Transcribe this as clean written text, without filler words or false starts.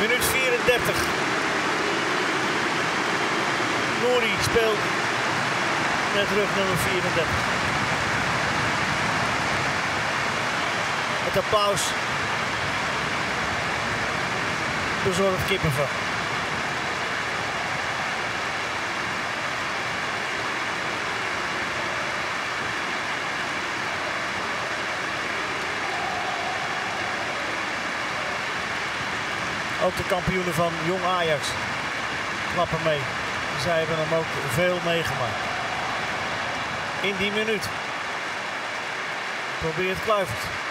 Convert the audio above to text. Minuut 34. Nouri speelt met rug nummer 34. Met de applaus bezorgd kippenvel. Ook de kampioenen van Jong Ajax klappen mee. Zij hebben hem ook veel meegemaakt. In die minuut probeert Kluivert.